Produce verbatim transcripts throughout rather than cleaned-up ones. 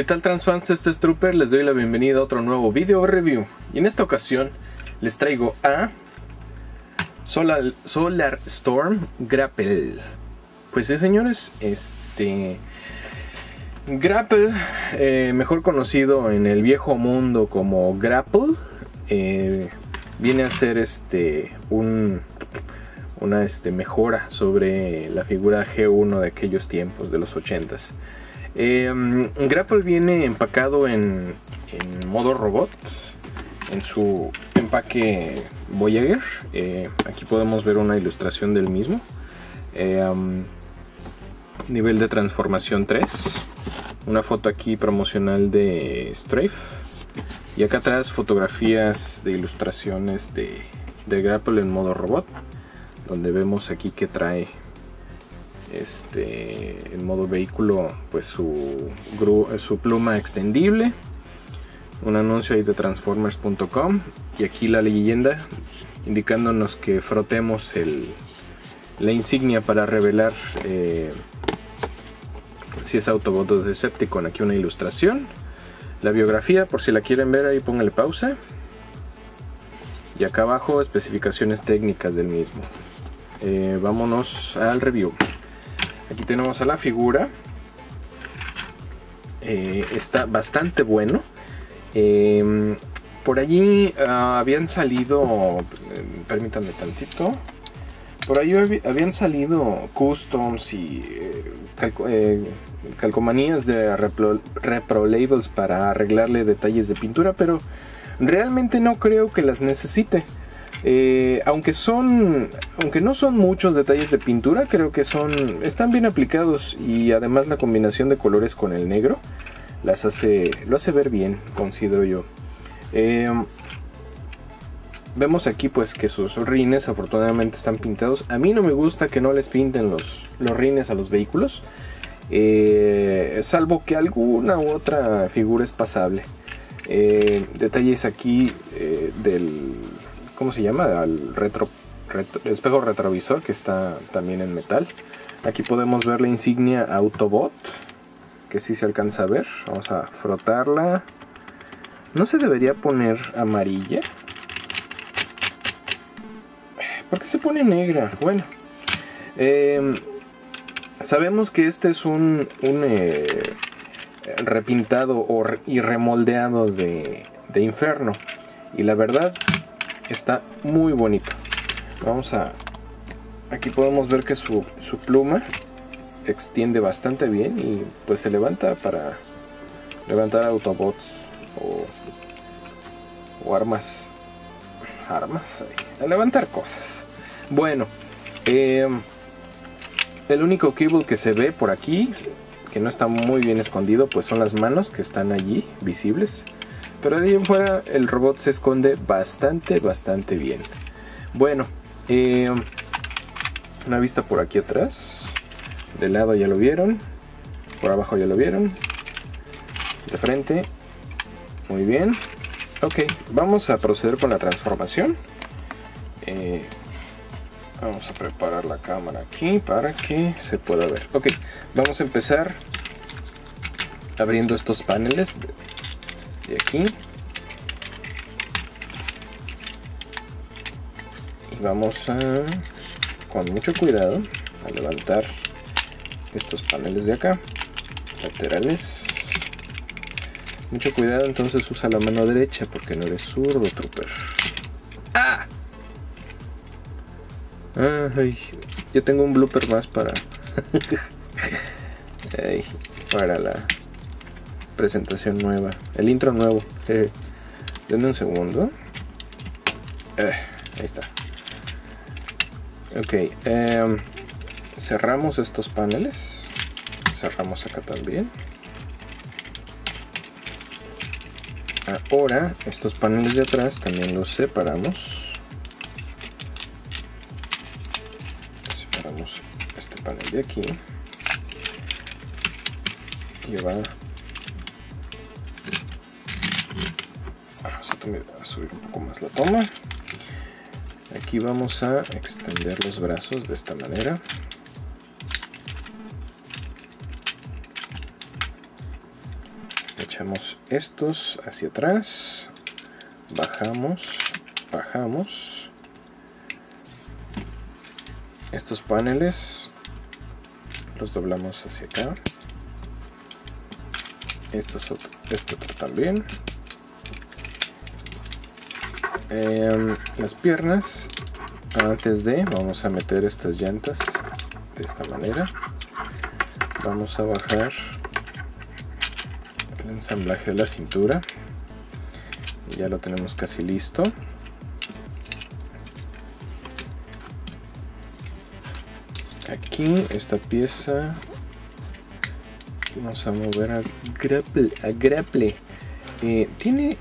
¿Qué tal transfans? Este es Trooper, les doy la bienvenida a otro nuevo video review. Y en esta ocasión les traigo a Solar, Solar Storm Grapple. Pues sí, señores, este Grapple, eh, mejor conocido en el viejo mundo como Grapple, eh, viene a ser este un, una este, mejora sobre la figura G uno de aquellos tiempos, de los ochentas. Eh, Grapple viene empacado en, en modo robot, en su empaque Voyager. Eh, aquí podemos ver una ilustración del mismo. Eh, um, nivel de transformación tres. Una foto aquí promocional de Strafe. Y acá atrás fotografías de ilustraciones de, de Grapple en modo robot, donde vemos aquí que trae Este, en modo vehículo pues su, su pluma extendible, un anuncio ahí de Transformers punto com y aquí la leyenda indicándonos que frotemos el, la insignia para revelar eh, si es Autobot o Decepticon. Aquí una ilustración, la biografía por si la quieren ver, ahí pónganle pausa, y acá abajo especificaciones técnicas del mismo. Eh, vámonos al review. Aquí tenemos a la figura, eh, está bastante bueno. Eh, por allí uh, habían salido, eh, permítanme tantito, por allí hab habían salido customs y eh, calco eh, calcomanías de repro, repro labels para arreglarle detalles de pintura, pero realmente no creo que las necesite. Eh, aunque son, aunque no son muchos detalles de pintura, creo que son, están bien aplicados, y además la combinación de colores con el negro las hace, lo hace ver bien, considero yo. Eh, vemos aquí pues que sus rines afortunadamente están pintados. A mí no me gusta que no les pinten los, los rines a los vehículos, eh, salvo que alguna u otra figura es pasable. Eh, detalles aquí eh, del... ¿Cómo se llama? Al retro, retro, espejo retrovisor, que está también en metal. Aquí podemos ver la insignia Autobot, que sí se alcanza a ver. Vamos a frotarla. ¿No se debería poner amarilla? ¿Por qué se pone negra? Bueno, eh, sabemos que este es un, un eh, repintado y remoldeado de, de Inferno. Y la verdad, está muy bonito. Vamos a... Aquí podemos ver que su, su pluma extiende bastante bien y pues se levanta para levantar Autobots o, o armas. Armas. A levantar cosas. Bueno. Eh, el único cable que se ve por aquí, que no está muy bien escondido, pues son las manos que están allí visibles. Pero de ahí en fuera el robot se esconde bastante, bastante bien. Bueno, eh, una vista por aquí atrás. De lado ya lo vieron. Por abajo ya lo vieron. De frente. Muy bien. Ok, vamos a proceder con la transformación. Eh, vamos a preparar la cámara aquí para que se pueda ver. Ok, vamos a empezar abriendo estos paneles. De aquí, y vamos a, con mucho cuidado, a levantar estos paneles de acá, laterales. Mucho cuidado, entonces usa la mano derecha porque no eres zurdo, Trooper. ¡Ah! Ay, yo tengo un blooper más para Ay, para la presentación nueva, el intro nuevo. Eh, denme un segundo. Eh, ahí está. Ok, eh, cerramos estos paneles, cerramos acá también. Ahora estos paneles de atrás también los separamos, separamos este panel de aquí y va. A subir un poco más la toma. Aquí vamos a extender los brazos de esta manera. echamos estos hacia atrás, bajamos, bajamos estos paneles, los doblamos hacia acá, estos otro, este otro también, eh, las piernas. Antes de, vamos a meter estas llantas de esta manera. Vamos a bajar el ensamblaje de la cintura, ya lo tenemos casi listo. Aquí esta pieza vamos a mover a grapple, a grapple. Eh, tiene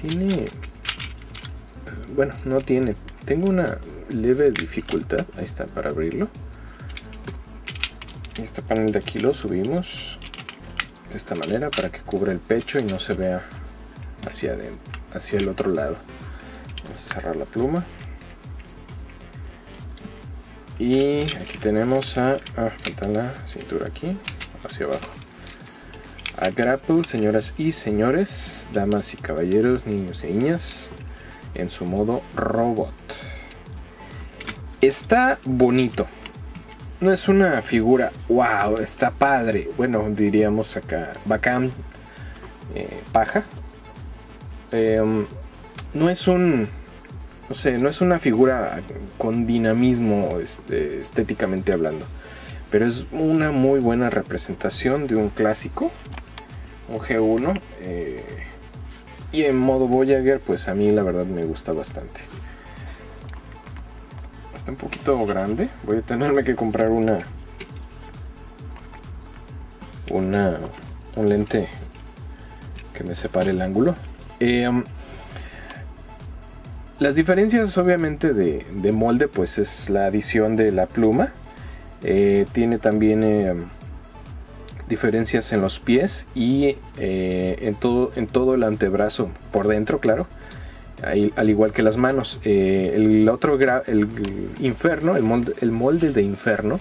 tiene bueno, no tiene tengo una leve dificultad, ahí está, para abrirlo. Este panel de aquí lo subimos de esta manera para que cubra el pecho y no se vea hacia, de, hacia el otro lado. Vamos a cerrar la pluma y aquí tenemos a ah, faltan la cintura aquí hacia abajo. A grapple, señoras y señores, damas y caballeros, niños y niñas, en su modo robot. Está bonito. No es una figura, wow, está padre. Bueno, diríamos acá, bacán, eh, paja. Eh, no es un, no sé, no es una figura con dinamismo este, estéticamente hablando. Pero es una muy buena representación de un clásico. Un G uno, eh, y en modo Voyager pues a mí la verdad me gusta bastante. Está un poquito grande, voy a tenerme que comprar una una un lente que me separe el ángulo. Eh, las diferencias obviamente de, de molde pues es la adición de la pluma. Eh, tiene también eh, diferencias en los pies y eh, en, todo, en todo el antebrazo por dentro, claro, ahí, al igual que las manos. Eh, el otro, gra el Inferno, el molde, el molde de Inferno,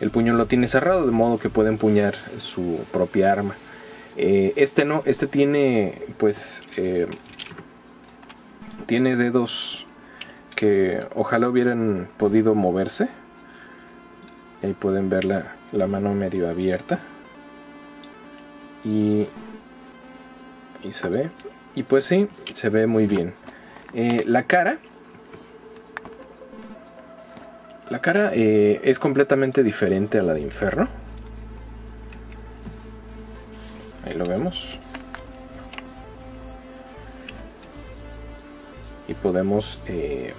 el puño lo tiene cerrado, de modo que puede empuñar su propia arma. Eh, este no, este tiene, pues, eh, tiene dedos que ojalá hubieran podido moverse. Ahí pueden ver la, la mano medio abierta. Y, y se ve, y pues sí, se ve muy bien. Eh, la cara, la cara eh, es completamente diferente a la de Inferno. Ahí lo vemos. Y podemos eh,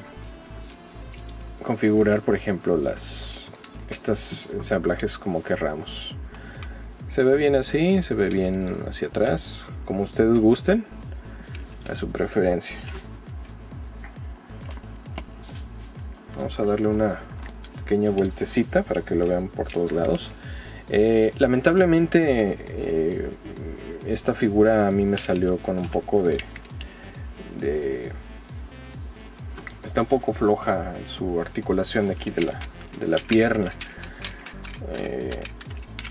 configurar, por ejemplo, las estos ensamblajes como querramos. Se ve bien así, se ve bien hacia atrás, como ustedes gusten, a su preferencia. Vamos a darle una pequeña vueltecita para que lo vean por todos lados. Eh, lamentablemente eh, esta figura a mí me salió con un poco de, de... Está un poco floja su articulación aquí de la, de la pierna. Eh,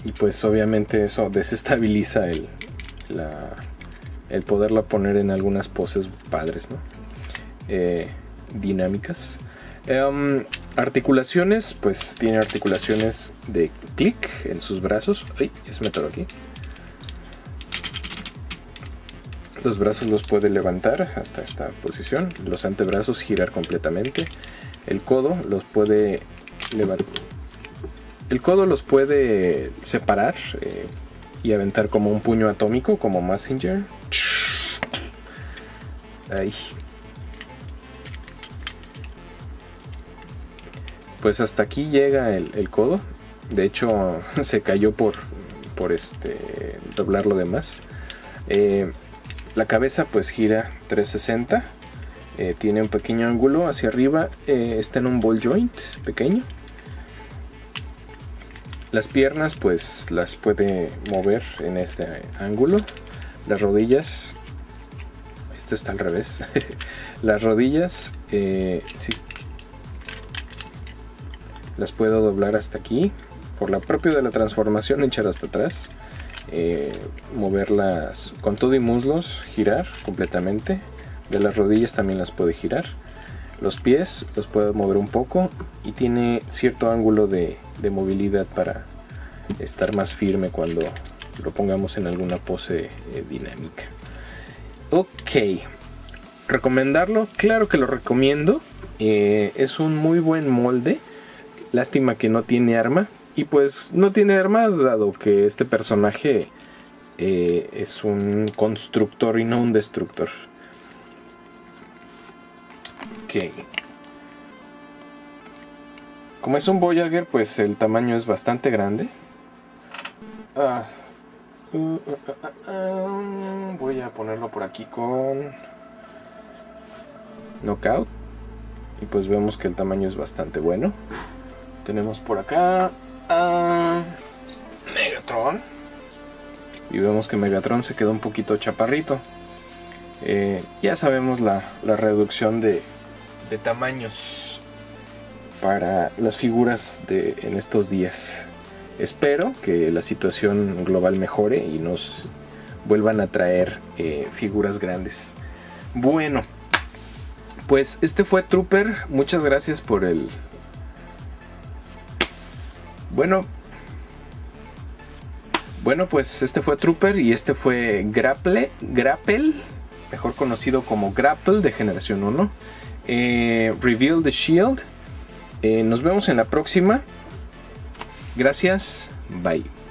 Y pues obviamente eso desestabiliza el, la, el poderla poner en algunas poses padres, ¿no? Eh, dinámicas. Um, articulaciones, pues tiene articulaciones de clic en sus brazos. Ay, ya se me atoró aquí. Los brazos los puede levantar hasta esta posición. Los antebrazos girar completamente. El codo los puede levantar. El codo los puede separar eh, y aventar como un puño atómico, como Messenger. Ahí. Pues hasta aquí llega el, el codo. De hecho, se cayó por, por este, doblar lo demás. Eh, la cabeza pues gira trescientos sesenta. Eh, tiene un pequeño ángulo hacia arriba. Eh, está en un ball joint pequeño. Las piernas pues las puede mover en este ángulo. Las rodillas, esto está al revés. Las rodillas eh, sí, las puedo doblar hasta aquí por la propia de la transformación, echar hasta atrás, eh, moverlas con todo y muslos, girar completamente. De las rodillas también las puede girar. Los pies los puede mover un poco y tiene cierto ángulo de, de movilidad para estar más firme cuando lo pongamos en alguna pose eh, dinámica. Ok, recomendarlo, claro que lo recomiendo. Eh, es un muy buen molde. Lástima que no tiene arma. Y pues no tiene arma dado que este personaje eh, es un constructor y no un destructor. Ok. Como es un Voyager, pues el tamaño es bastante grande. Ah. Uh, uh, uh, uh, uh. Voy a ponerlo por aquí con Knockout. Y pues vemos que el tamaño es bastante bueno. Tenemos por acá a Megatron. Y vemos que Megatron se quedó un poquito chaparrito. Eh, ya sabemos la, la reducción de, de tamaños para las figuras de, en estos días. Espero que la situación global mejore y nos vuelvan a traer eh, figuras grandes. Bueno, pues este fue Trooper. Muchas gracias por el... Bueno, bueno, pues este fue Trooper y este fue Grapple, Grapple, mejor conocido como Grapple de Generación uno. Eh, Reveal the Shield. Eh, nos vemos en la próxima. Gracias, bye.